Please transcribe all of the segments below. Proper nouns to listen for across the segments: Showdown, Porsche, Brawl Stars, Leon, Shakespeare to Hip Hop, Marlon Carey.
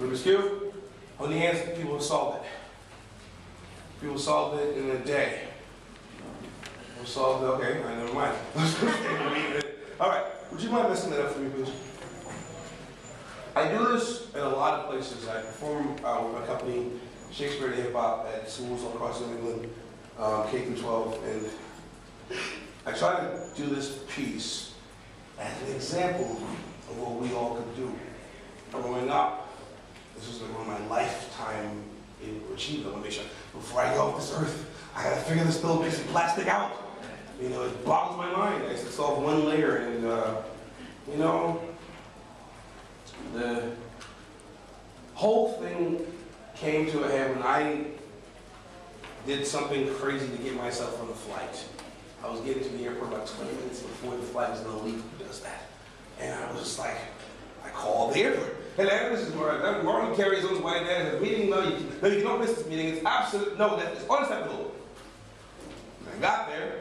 Rubik's Cube, on the hands of the people who solved it. People solved it in a day. We'll solve it, okay, all right, never mind. All right, would you mind messing that up for me, please? I do this in a lot of places. I perform with my company, Shakespeare to Hip Hop, at schools all across New England, K through 12, and I try to do this piece as an example of what we all could do. Growing up, this was like one of my lifetime achievements. I want to make sure before I go off this earth, I gotta figure this little piece of plastic out. You know, it boggles my mind. I used to solve one layer, and you know, the whole thing came to a head when I did something crazy to get myself on the flight. I was getting to the airport about 20 minutes before the flight was gonna leave. Who does that? And I was just like, I called the airport. Hello, this is Marlon Carey's on his way there. There's a meeting. No, you don't miss this meeting. It's absolute. No, that is unacceptable. I got there,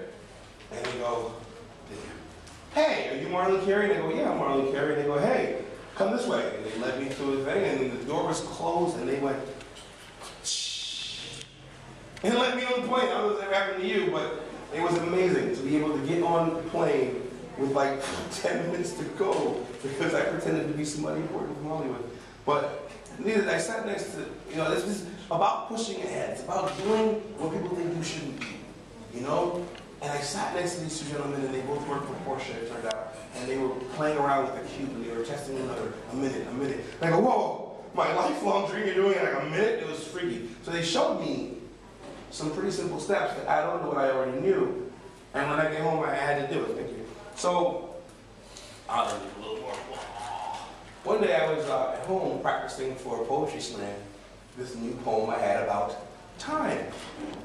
and they go, hey, are you Marlon Carey? And I go, yeah, I'm Marlon Carey. And they go, hey, come this way. And they led me through the thing, and then the door was closed, and they went, shh, and let me on the plane. I don't know if that happened to you, but it was amazing to be able to get on the plane with like 10 minutes to go, because I pretended to be somebody important from Hollywood. But I sat next to, you know, this is about pushing ahead. It's about doing what people think you shouldn't do. You know? And I sat next to these two gentlemen, and they both worked for Porsche, it turned out, and they were playing around with a cube, and they were testing one another, a minute. And I go, whoa, my lifelong dream of doing it in like a minute? It was freaky. So they showed me some pretty simple steps that I don't know what I already knew, and when I came home, I had to do it. Thank you. So, I'll do a little more. One day I was at home practicing for a poetry slam, this new poem I had about time.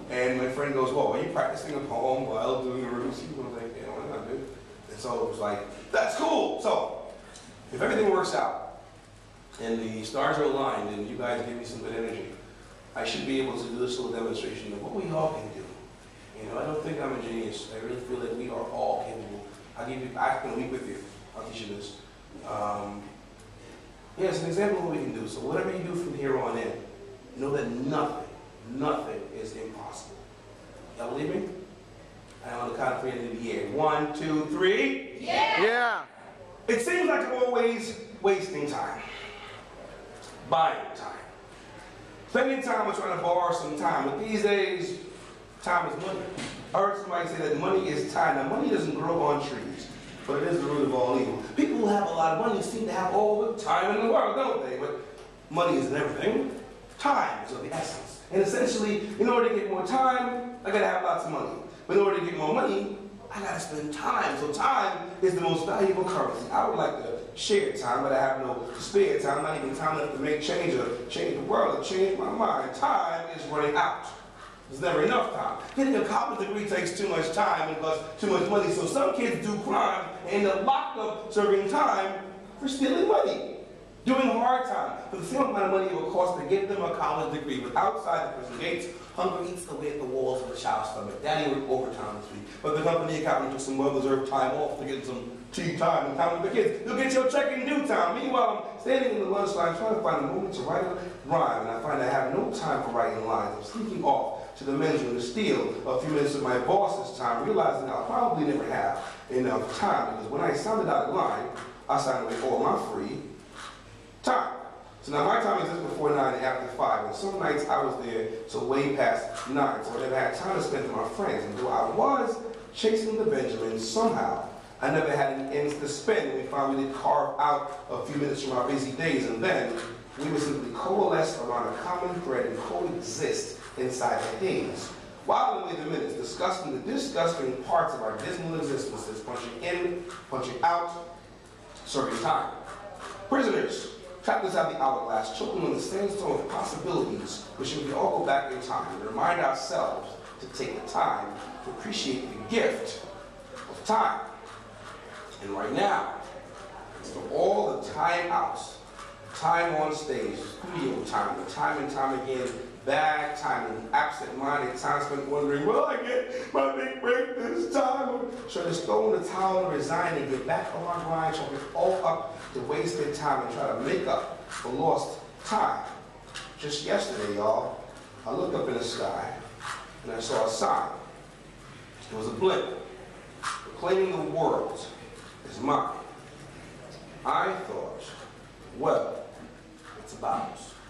And my friend goes, well, are you practicing a poem while doing a Rubik's Cube? I was like, yeah, why not, dude? And so it was like, that's cool. So, if everything works out and the stars are aligned and you guys give me some good energy, I should be able to do this little demonstration of what we all can do. You know, I don't think I'm a genius. I really feel like we are all capable. I'll give you, I can weep with you. I'll teach you this. Yeah, it's an example of what we can do. So whatever you do from here on in, know that nothing is impossible. Y'all believe me? And on the count of three into the air. 1, 2, 3. Yeah! Yeah! It seems like I'm always wasting time. Buying time. Spending time on trying to borrow some time. But these days, time is money. I heard somebody say that money is time. Now, money doesn't grow on trees, but it is the root of all evil. People who have a lot of money seem to have all the time in the world, don't they? But money isn't everything. Time is of the essence. And essentially, in order to get more time, I gotta have lots of money. But in order to get more money, I gotta spend time. So time is the most valuable currency. I would like to share time, but I have no spare time, not even time enough to make change or change the world or change my mind. Time is running out. There's never enough time. Getting a college degree takes too much time and costs too much money. So some kids do crime and end up locked up serving time for stealing money. Doing hard time for the same amount of money it would cost to get them a college degree, but outside the prison gates, hunger eats away at the walls of the child's stomach. Daddy worked overtime this week, but the company accountant took some well-deserved time off to get some cheap time and time with the kids. You'll get your check in due time. Meanwhile, I'm standing in the lunch line trying to find a moment to write a rhyme, and I find I have no time for writing lines. I'm sneaking off to the men's room to steal a few minutes of my boss's time, realizing I'll probably never have enough time, because when I signed the dotted line, I signed away all my free time. So now my time exists before 9 and after 5, and some nights I was there so way past 9, so I never had time to spend with my friends. And though I was chasing the Benjamins somehow, I never had any ends to spend. We finally did carve out a few minutes from our busy days, and then we would simply coalesce around a common thread and coexist inside the days. While we waited minutes, discussing the disgusting parts of our dismal existences, punching in, punching out, serving time. Prisoners. Trapped inside the hourglass, choking on the sandstorm of possibilities, which we can all go back in time and remind ourselves to take the time to appreciate the gift of time. And right now, for all the time outs, time on stage, studio time, the time and time again, bad time, absent-minded time spent wondering, will I get my big break this time? Should I just throw in the towel and resign and get back on my grind, chalk it all up to wasted time and try to make up for lost time. Just yesterday, y'all, I looked up in the sky and I saw a sign. It was a blimp. Reclaiming the world is mine. I thought, well, it's about us.